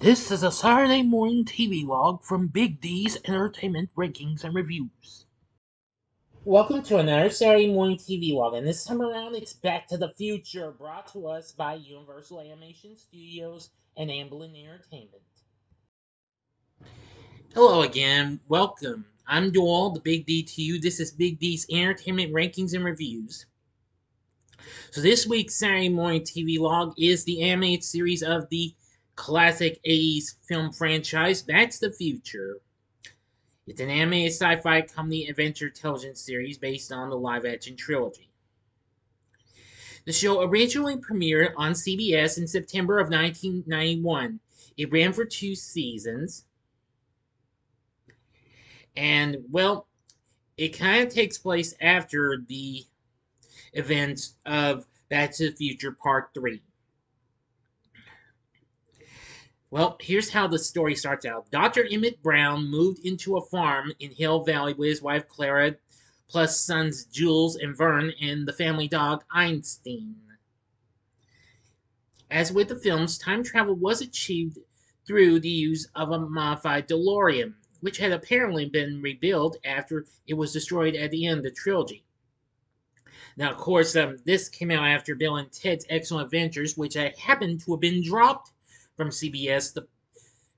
This is a Saturday morning TV log from Big D's Entertainment Rankings and Reviews. Welcome to another Saturday morning TV log, and this time around it's Back to the Future, brought to us by Universal Animation Studios and Amblin Entertainment. Hello again, welcome. I'm Joel, the Big D to you. This is Big D's Entertainment Rankings and Reviews. So this week's Saturday morning TV log is the animated series of the classic 80s film franchise, Back to the Future. It's an animated sci-fi comedy adventure television series based on the live-action trilogy. The show originally premiered on CBS in September of 1991. It ran for 2 seasons. And, well, it kind of takes place after the events of Back to the Future Part 3. Well, here's how the story starts out. Dr. Emmett Brown moved into a farm in Hill Valley with his wife Clara, plus sons Jules and Vern, and the family dog Einstein. As with the films, time travel was achieved through the use of a modified DeLorean, which had apparently been rebuilt after it was destroyed at the end of the trilogy. Now, of course, this came out after Bill and Ted's Excellent Adventures, which had happened to have been dropped from CBS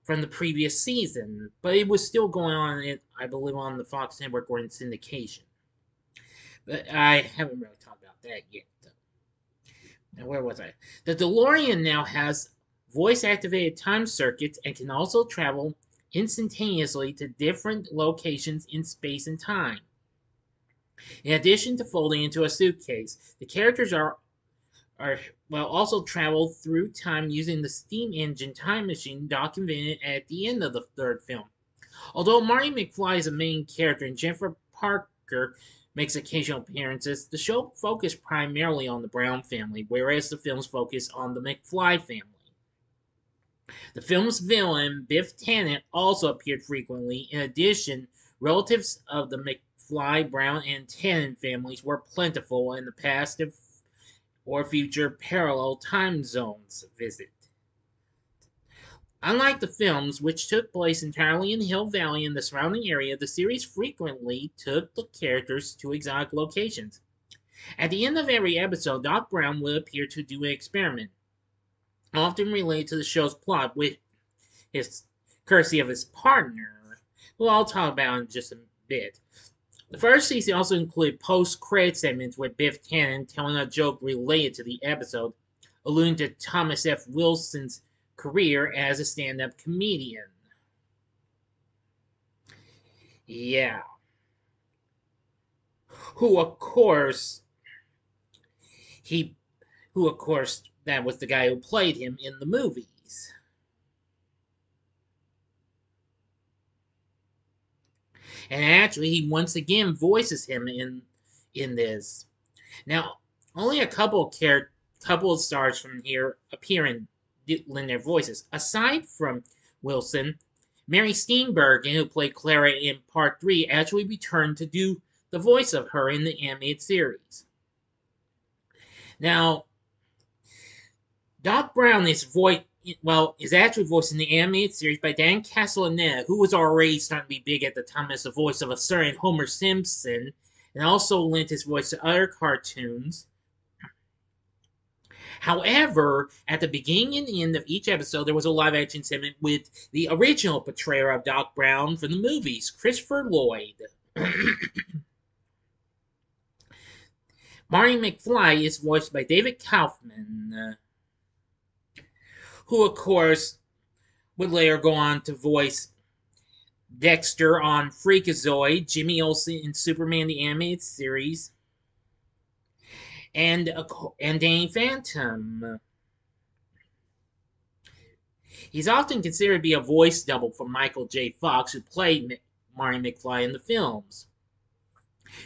from the previous season, but it was still going on, I believe, on the Fox Network or in syndication. But I haven't really talked about that yet, though. Now, where was I? The DeLorean now has voice-activated time circuits and can also travel instantaneously to different locations in space and time. In addition to folding into a suitcase, the characters also travel through time using the steam engine time machine Doc invented at the end of the third film. Although Marty McFly is a main character and Jennifer Parker makes occasional appearances, the show focused primarily on the Brown family, whereas the films focus on the McFly family. The film's villain, Biff Tannen, also appeared frequently. In addition, relatives of the McFly, Brown, and Tannen families were plentiful in the past or future parallel time zones visit. Unlike the films, which took place entirely in Hill Valley and the surrounding area, the series frequently took the characters to exotic locations. At the end of every episode, Doc Brown would appear to do an experiment, often related to the show's plot, with his courtesy of his partner, who I'll talk about in just a bit. The first season also included post-credit segments with Biff Tannen telling a joke related to the episode, alluding to Thomas F. Wilson's career as a stand-up comedian. Yeah. Who, of course, that was the guy who played him in the movies. And actually, he once again voices him in this. Now, only a couple of stars from here appear and lend their voices. Aside from Wilson, Mary Steenburgen, who played Clara in Part 3, actually returned to do the voice of her in the animated series. Now, Doc Brown is actually voiced in the animated series by Dan Castellaneta, who was already starting to be big at the time as the voice of a certain Homer Simpson, and also lent his voice to other cartoons. However, at the beginning and the end of each episode, there was a live-action segment with the original portrayer of Doc Brown from the movies, Christopher Lloyd. Marty McFly is voiced by David Kaufman, who, of course, would later go on to voice Dexter on Freakazoid, Jimmy Olsen in Superman the Animated Series, and Danny Phantom. He's often considered to be a voice double for Michael J. Fox, who played Marty McFly in the films,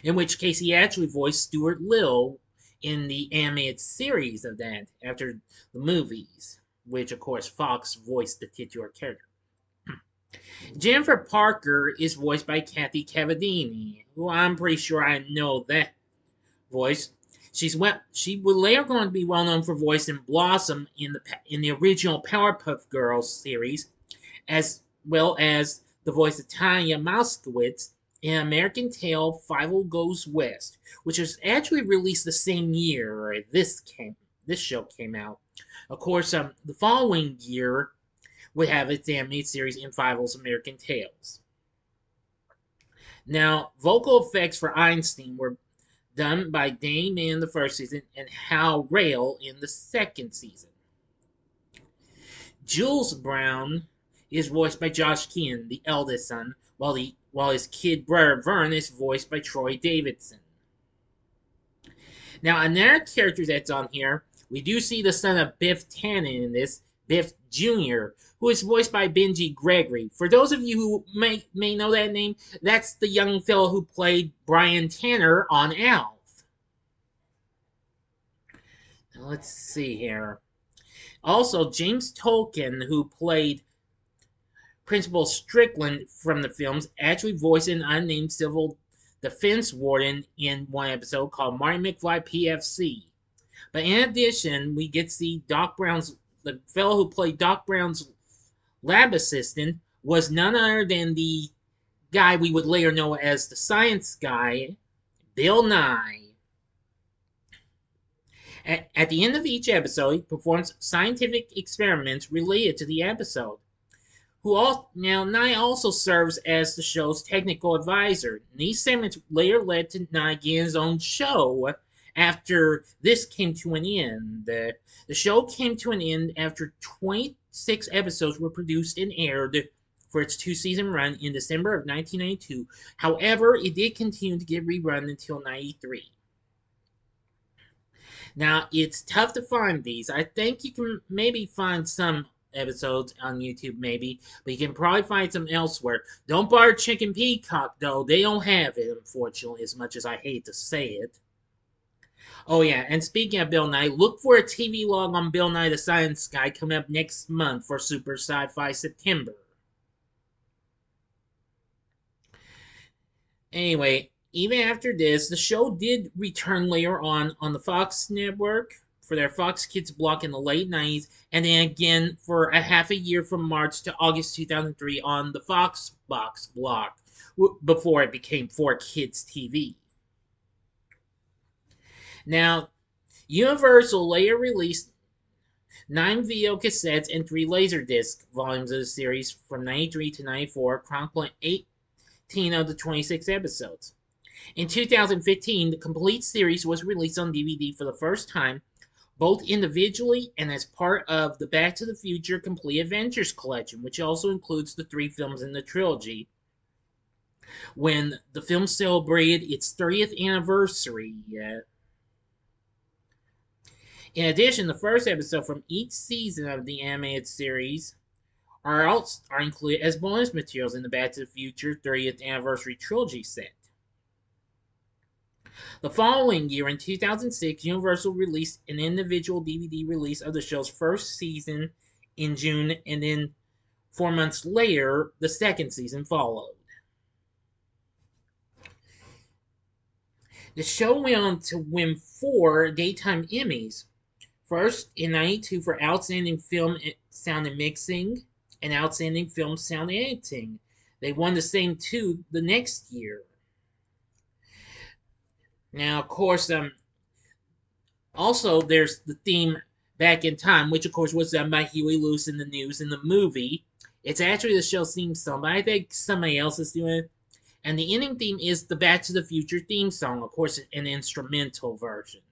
in which case he actually voiced Stuart Little in the animated series of that after the movies, which, of course, Fox voiced the titular character. Jennifer Parker is voiced by Kathy Cavadini, who I'm pretty sure I know that voice. She would later going to be well known for voicing Blossom in the original Powerpuff Girls series, as well as the voice of Tanya Moskowitz in American Tale Fievel Goes West, which was actually released the same year this show came out. Of course, the following year would have its animated series in Fievel's American Tales. Now, vocal effects for Einstein were done by Dane Mann in the first season and Hal Rail in the second season. Jules Brown is voiced by Josh Keen, the eldest son, while his kid brother Vern is voiced by Troy Davidson. Now, another character that's on here, we do see the son of Biff Tannen in this, Biff Jr., who is voiced by Benji Gregory. For those of you who may know that name, that's the young fellow who played Brian Tanner on ALF. Now, let's see here. Also, James Tolkan, who played Principal Strickland from the films, actually voiced an unnamed civil defense warden in one episode called Marty McFly PFC. But in addition, we get to see Doc Brown's, the fellow who played Doc Brown's lab assistant was none other than the guy we would later know as the science guy, Bill Nye. At the end of each episode, he performs scientific experiments related to the episode. Nye also serves as the show's technical advisor. These segments later led to Nye getting his own show after this came to an end. The show came to an end after 26 episodes were produced and aired for its two-season run in December of 1992. However, it did continue to get rerun until 93. Now, it's tough to find these. I think you can maybe find some episodes on YouTube, maybe, but you can probably find some elsewhere. Don't bother Chicken Peacock, though. They don't have it, unfortunately, as much as I hate to say it. Oh, yeah, and speaking of Bill Nye, look for a TV log on Bill Nye the Science Guy coming up next month for Super Sci-Fi September. Anyway, even after this, the show did return later on the Fox Network for their Fox Kids block in the late 90s, and then again for a half a year from March to August 2003 on the Fox Box block, before it became 4Kids TV. Now, Universal later released 9 video cassettes and 3 Laserdisc volumes of the series from 93 to 94, chronicling 18 of the 26 episodes. In 2015, the complete series was released on DVD for the first time, both individually and as part of the Back to the Future Complete Adventures collection, which also includes the 3 films in the trilogy, when the film celebrated its 30th anniversary. In addition, the first episode from each season of the animated series are included as bonus materials in the Back to the Future 30th Anniversary Trilogy set. The following year, in 2006, Universal released an individual DVD release of the show's first season in June, and then 4 months later, the second season followed. The show went on to win 4 daytime Emmys. First, in 92 for Outstanding Film Sound and Mixing and Outstanding Film Sound Editing. They won the same 2 the next year. Now, of course, also there's the theme Back in Time, which, of course, was done by Huey Lewis in the news in the movie. It's actually the show's theme song, but I think somebody else is doing it. And the ending theme is the Back to the Future theme song, of course, an instrumental version.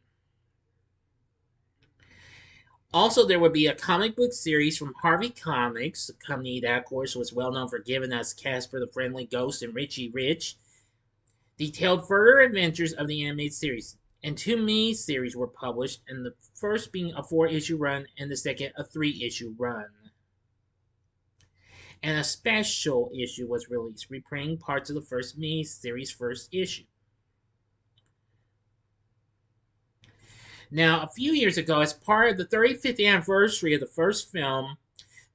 Also, there would be a comic book series from Harvey Comics, the company that, of course, was well known for giving us Casper the Friendly Ghost and Richie Rich, detailed further adventures of the animated series. And 2 mini-series were published, and the first being a 4-issue run and the second a 3-issue run. And a special issue was released, reprinting parts of the first mini-series' first issue. Now, a few years ago, as part of the 35th anniversary of the first film,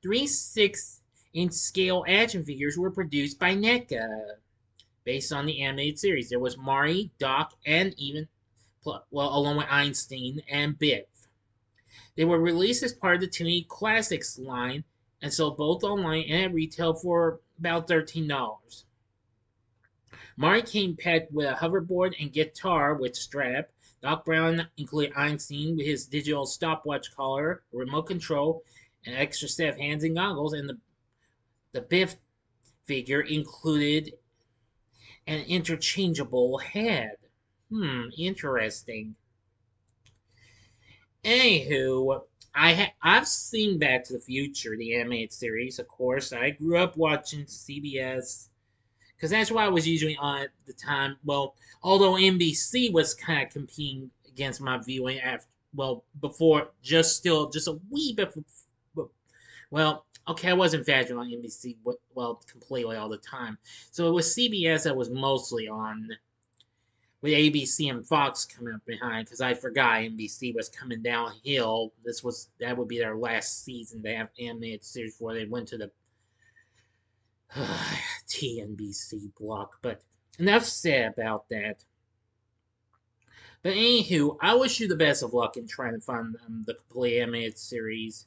3/6-inch scale action figures were produced by NECA, based on the animated series. There was Marty, Doc, and even well, along with Einstein and Biff. They were released as part of the Tooney Classics line and sold both online and at retail for about $13. Marty came packed with a hoverboard and guitar with strap. Doc Brown included Einstein with his digital stopwatch collar, remote control, an extra set of hands and goggles, and the Biff figure included an interchangeable head. Interesting. Anywho, I've seen Back to the Future, the animated series, of course. I grew up watching CBS, because that's what I was usually on at the time. Well, although NBC was kind of competing against my viewing after, well, before, just still, just a wee bit, well, okay, I wasn't fashioned on NBC, well, completely all the time. So it was CBS that was mostly on, with ABC and Fox coming up behind, because I forgot NBC was coming downhill. That would be their last season they have animated series before they went to the TNBC block. But enough said about that. But anywho, I wish you the best of luck in trying to find the complete animated series.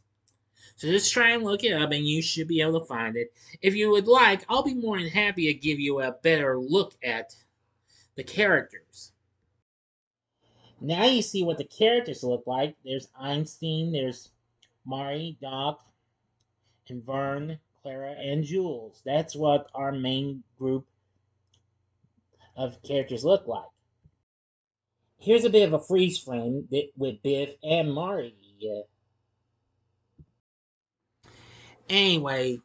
So just try and look it up, and you should be able to find it. If you would like, I'll be more than happy to give you a better look at the characters. Now you see what the characters look like. There's Einstein, there's Marty, Doc, and Vern, Clara, and Jules. That's what our main group of characters look like. Here's a bit of a freeze frame with Biff and Marty. Anyway,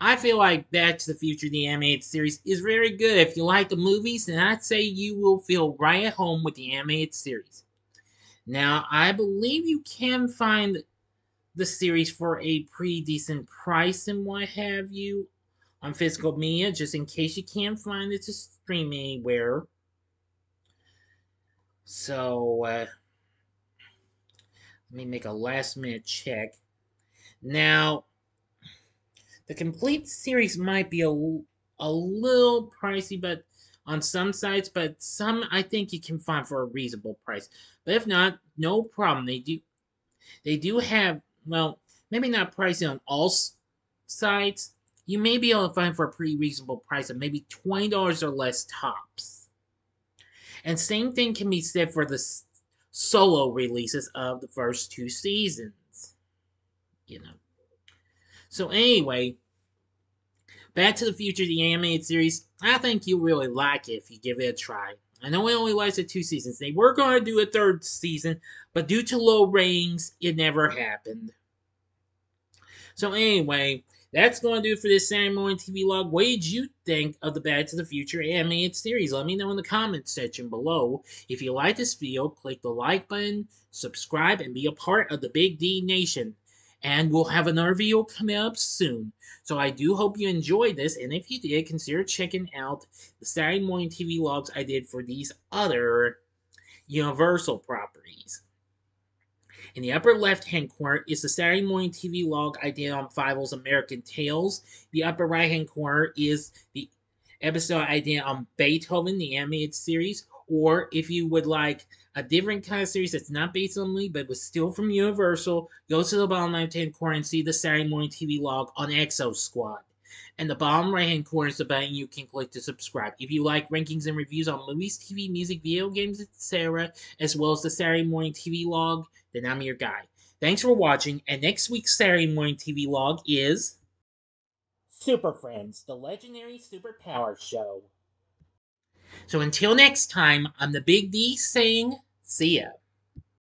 I feel like Back to the Future, the animated series, is very good. If you like the movies, then I'd say you will feel right at home with the animated series. Now, I believe you can find the series for a pretty decent price and what have you on physical media, just in case you can't find it to stream anywhere. So, let me make a last-minute check. Now, the complete series might be a little pricey, but on some sites, but some I think you can find for a reasonable price. But if not, no problem. They do have, well, maybe not pricey on all sites. You may be able to find for a pretty reasonable price of maybe $20 or less tops. And same thing can be said for the solo releases of the first two seasons. You know. So anyway, Back to the Future, the animated series, I think you'll really like it if you give it a try. I know it only lasted 2 seasons. They were going to do a 3rd season, but due to low ratings, it never happened. So anyway, that's going to do it for this Saturday morning TV log. What did you think of the Back to the Future animated series? Let me know in the comments section below. If you like this video, click the like button, subscribe, and be a part of the Big D Nation. And we'll have another video coming up soon. So I do hope you enjoyed this. And if you did, consider checking out the Saturday morning TV logs I did for these other Universal properties. In the upper left-hand corner is the Saturday morning TV log I did on Fievel's American Tales. The upper right-hand corner is the episode I did on Beethoven, the animated series. Or if you would like a different kind of series that's not based on me, but was still from Universal, go to the bottom left-hand corner and see the Saturday morning TV log on Exo Squad. And the bottom right-hand corner is the button you can click to subscribe. If you like rankings and reviews on movies, TV, music, video games, etc., as well as the Saturday morning TV log, then I'm your guy. Thanks for watching, and next week's Saturday morning TV log is Super Friends, the legendary superpower show. So until next time, I'm the Big D saying, see ya.